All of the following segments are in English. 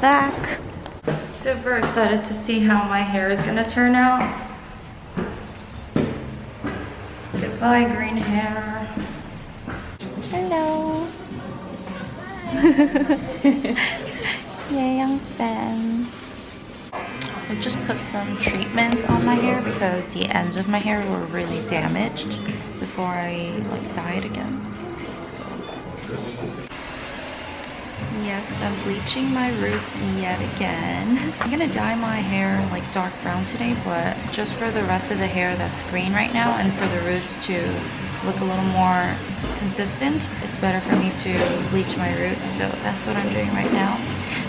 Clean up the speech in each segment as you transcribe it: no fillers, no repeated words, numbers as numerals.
Back. Super excited to see how my hair is gonna turn out. Goodbye, green hair. Hello. Yeongsam. I just put some treatment on my hair because the ends of my hair were really damaged before I dye it again. Yes, I'm bleaching my roots yet again. I'm gonna dye my hair dark brown today, but just for the rest of the hair that's green right now and for the roots to look a little more consistent, it's better for me to bleach my roots, so that's what I'm doing right now.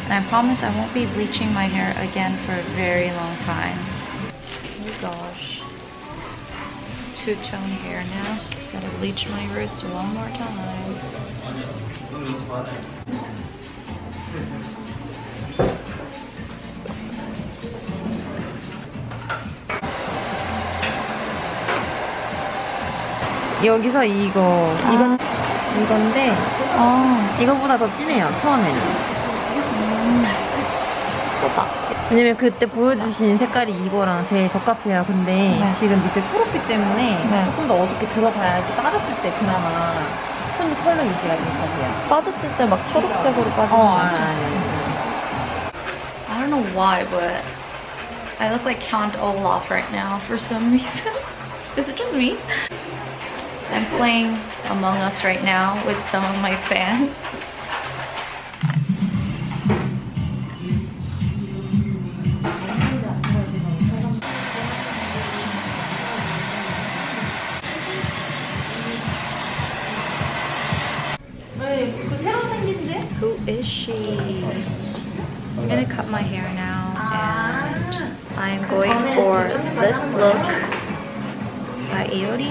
And I promise I won't be bleaching my hair again for a very long time. Oh gosh. It's two-tone hair now. Gotta bleach my roots one more time. 여기서 이건데 이거보다 더 진해요, 처음에는. 왜냐면 그때 보여주신 색깔이 이거랑 제일 적합해요. 근데 지금 밑에 초록빛 때문에 조금 더 어둡게 들어가야지 빠졌을 때 그나마 톤 컬러 유지가 되거든요. 빠졌을 때 막 초록색으로 빠지는 거죠. I don't know why, but I look like Count Olaf right now for some reason. Is it just me? I'm playing Among Us right now with some of my fans. Who is she? I'm gonna cut my hair now and I'm going for this look by Iori.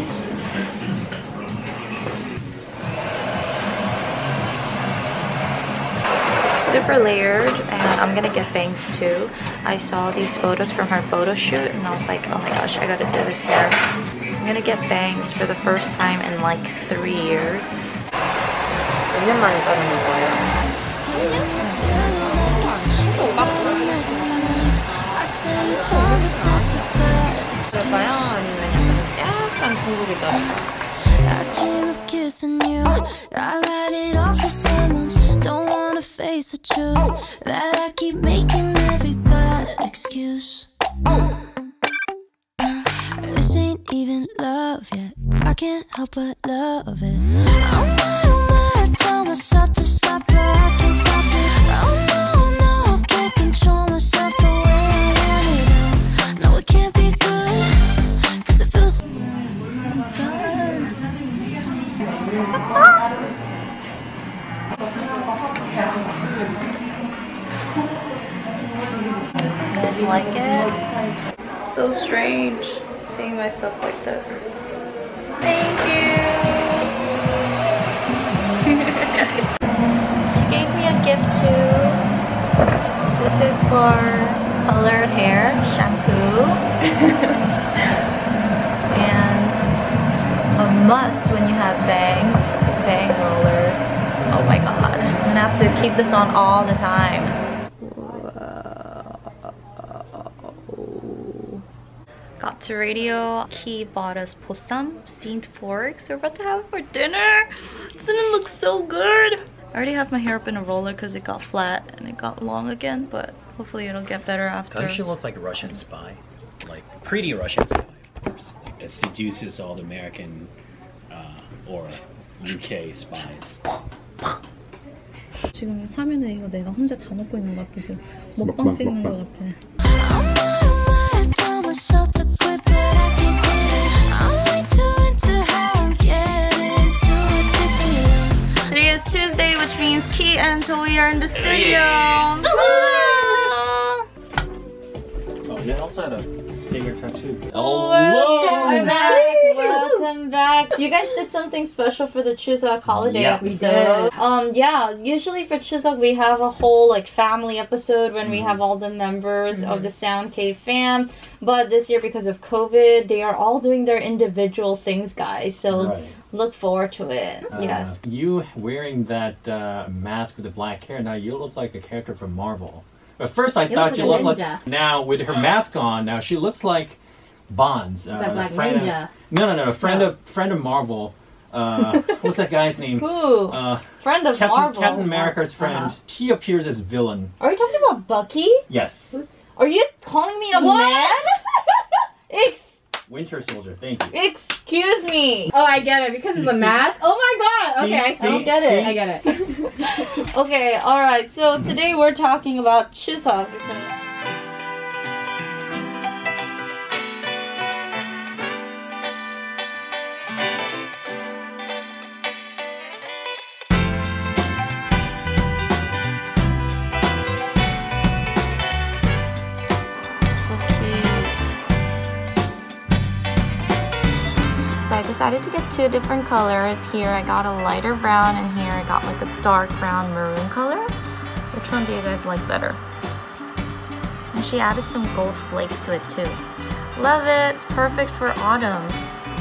Super layered, and I'm gonna get bangs too. I saw these photos from her photo shoot and I was like, oh my gosh, I gotta do this hair. I'm gonna get bangs for the first time in 3 years. I dream of kissing you. I write it off for someone. Don't wanna face the truth that I keep making every bad excuse. This ain't even love yet. I can't help but love it. Oh my, I tell myself to stop, but I can't stop it. Oh no, I can't control myself the way I want it. No, it can't be good, 'cause it feels. You guys like it? It's so strange seeing myself like this. Thank you! She gave me a gift too. This is for colored hair shampoo. And a must when you have bangs, bang rollers. Oh my god. I'm gonna have to keep this on all the time. Whoa. Got to radio. He bought us possam, steamed pork. So we're about to have it for dinner. Doesn't it look so good? I already have my hair up in a roller because it got flat and it got long again. But hopefully it'll get better after. Doesn't she look like a Russian spy? Like pretty Russian spy, of course. Like that seduces all the American or UK spies. 지금 화면에 이거 내가 혼자 다 먹고 있는 것 같아서 먹방 찍는 것 같아. Today is Tuesday, which means Ki and Toei are in the studio. not a finger tattoo. Oh, welcome back! Welcome back! You guys did something special for the Chuseok holiday episode. We did. Yeah, usually for Chuseok we have a whole like family episode when we have all the members of the Sound Cave fam. But this year, because of COVID, they are all doing their individual things, guys. So look forward to it. Yes. You wearing that mask with the black hair, now you look like a character from Marvel. At first I thought she looked like, now with her mask on, now she looks like Bonds. Like Ninja? No, friend of Marvel. What's that guy's name? Who? Friend of Marvel. Captain America's friend. She appears as villain. Are you talking about Bucky? Yes. Are you calling me a man? Winter Soldier, thank you. Excuse me. Oh, I get it because of the mask. Oh my god. Okay, I don't get it. I get it. Okay, all right. So today we're talking about Chuseok. I decided to get two different colors. Here I got a lighter brown and here I got like a dark brown maroon color. Which one do you guys like better? And she added some gold flakes to it too. Love it! It's perfect for autumn.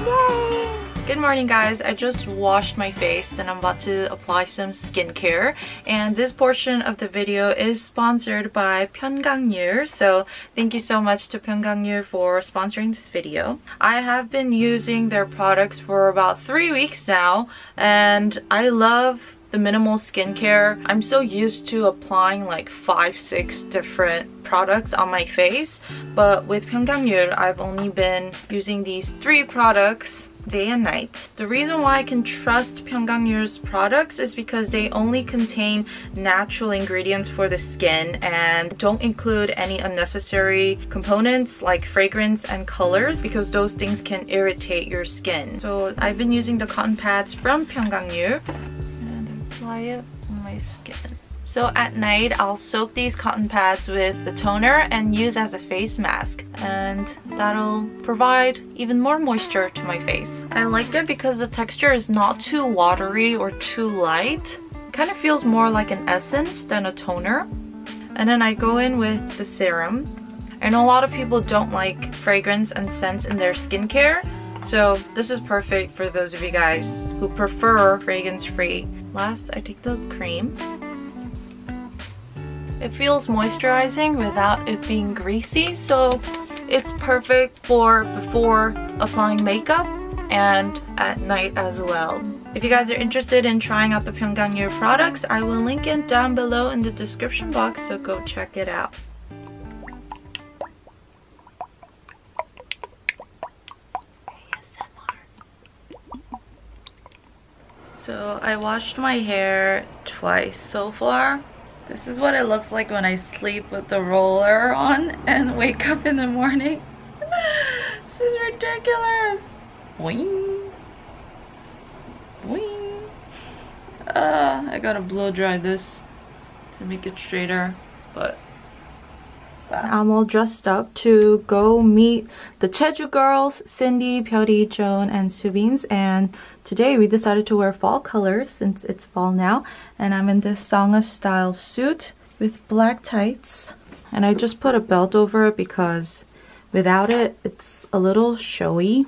Yay! Good morning guys, I just washed my face and I'm about to apply some skincare, and this portion of the video is sponsored by Pyunkang Yul, so thank you so much to Pyunkang Yul for sponsoring this video. I have been using their products for about 3 weeks now and I love the minimal skincare. I'm so used to applying like 5-6 different products on my face, but with Pyunkang Yul I've only been using these 3 products day and night. The reason why I can trust Pyunkang Yul's products is because they only contain natural ingredients for the skin and don't include any unnecessary components like fragrance and colors, because those things can irritate your skin. So I've been using the cotton pads from Pyunkang Yul and apply it on my skin. So at night, I'll soak these cotton pads with the toner and use as a face mask, and that'll provide even more moisture to my face. I like it because the texture is not too watery or too light. It kind of feels more like an essence than a toner. And then I go in with the serum. I know a lot of people don't like fragrance and scents in their skincare, so this is perfect for those of you guys who prefer fragrance-free. Last, I take the cream. It feels moisturizing without it being greasy, so it's perfect for before applying makeup and at night as well. If you guys are interested in trying out the Pyunkang Yul products, I will link it down below in the description box, so go check it out. So I washed my hair twice so far. This is what it looks like when I sleep with the roller on and wake up in the morning. This is ridiculous. Boing. Boing. I gotta blow dry this to make it straighter, but I'm all dressed up to go meet the Jeju girls, Cindy, Pyeori, Joan, and Subin's, and today we decided to wear fall colors since it's fall now, and I'm in this Sangha style suit with black tights, and I just put a belt over it because without it, it's a little showy.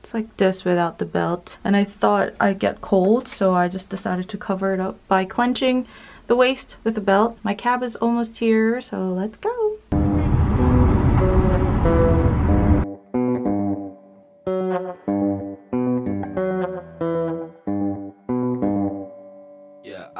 It's like this without the belt, and I thought I'd get cold, so I just decided to cover it up by clenching the waist with a belt. My cab is almost here, so let's go!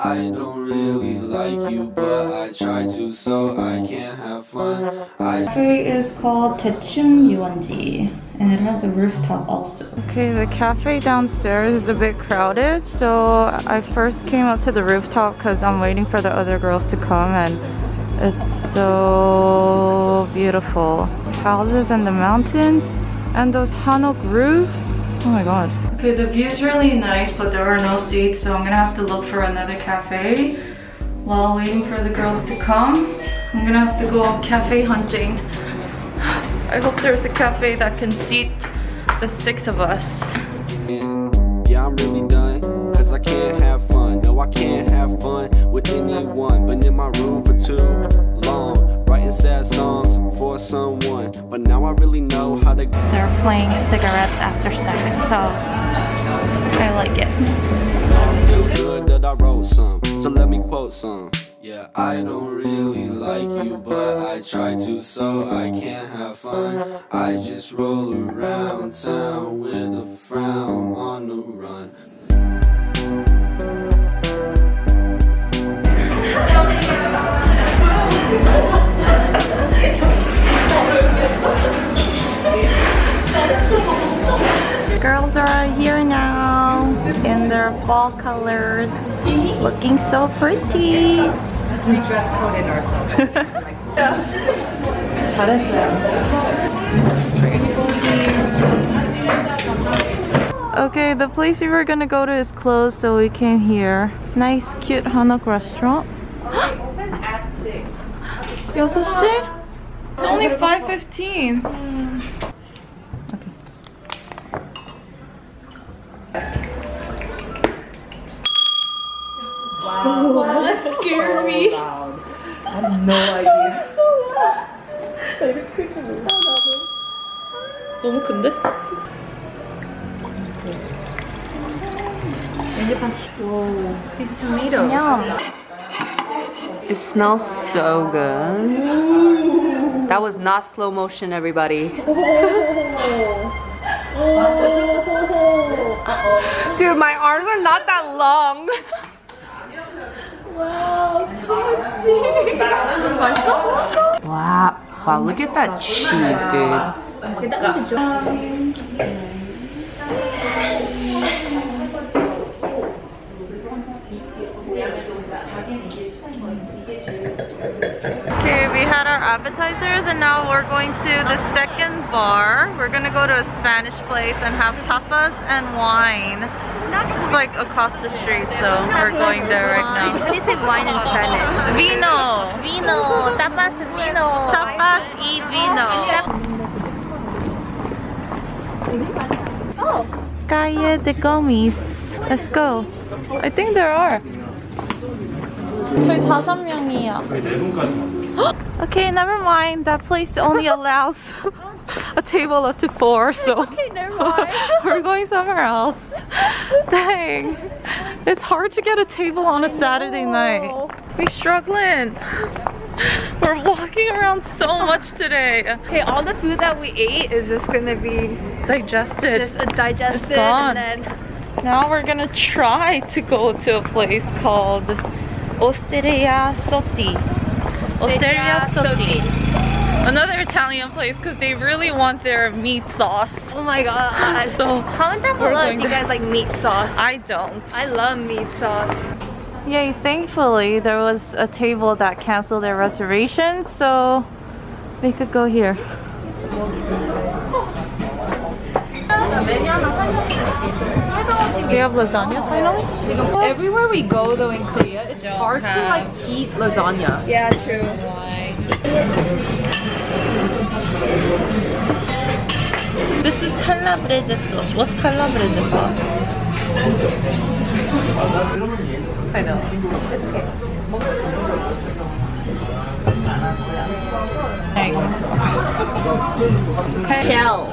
I don't really like you, but I try to, so I can't have fun. The cafe is called Techun Yuanji, and it has a rooftop also. Okay, the cafe downstairs is a bit crowded, so I first came up to the rooftop because I'm waiting for the other girls to come, and it's so beautiful. Houses and the mountains, and those hanok roofs. Oh my god. Okay, the view is really nice, but there are no seats, so I'm gonna have to look for another cafe while waiting for the girls to come. I'm gonna have to go cafe hunting. I hope there's a cafe that can seat the 6 of us. Yeah, I'm really done, cause I can't have fun. No, I can't have fun with anyone. Been in my room for too long, writing sad songs for someone. But now I really know how to. They're playing cigarettes after sex, so I like it. I feel good that I wrote some, so let me quote some. Yeah, I don't really like you, but I try to, so I can't have fun. I just roll around town with a frown on the run. Girls are here now in their fall colors, looking so pretty. We dress coded ourselves. How does that? Okay, the place we were gonna go to is closed, so we came here. Nice, cute Hanok restaurant. Open at 6. It's only 5:15. Okay. Wow. Wow, that scared me. Loud. I have no idea. So loud. 너무 큰데? Whoa, these tomatoes. Yeah. It smells so good. Ooh. That was not slow motion, everybody. Oh. Dude, my arms are not that long. Wow, so much cheese! Wow, wow, look at that cheese, dude. Okay, we had our appetizers and now we're going to the second bar. We're gonna go to a Spanish place and have tapas and wine. It's like across the street, so we're going there right now. How do you say wine in Spanish? Vino! Vino! Tapas vino! Tapas y vino! Oh! Calle de Gomis. Let's go! I think there are. Okay, never mind. That place only allows a table up to 4, so okay, never mind. We're going somewhere else. Dang, it's hard to get a table on a Saturday night. We're struggling. We're walking around so much today. Okay, all the food that we ate is just gonna be digested. It's gone. And then now we're gonna try to go to a place called Osteria Sotti. Osteria Sotti. Another Italian place because they really want their meat sauce. Oh my god. So comment down below if you guys like meat sauce. I don't. I love meat sauce. Yay, thankfully there was a table that canceled their reservations, so we could go here. They have lasagna finally? Everywhere we go though in Korea, it's hard to like eat lasagna. Yeah, true. This is calabrese sauce. What's calabrese sauce? I know. It's okay. Dang. Shell.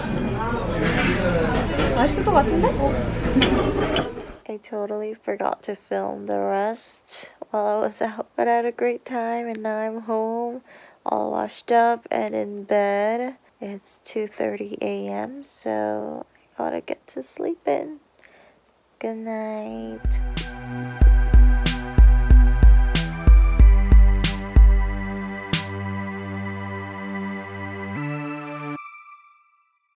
I totally forgot to film the rest while I was out, but I had a great time and now I'm home, all washed up and in bed. It's 2:30 a.m. so I gotta get to sleep in. Good night.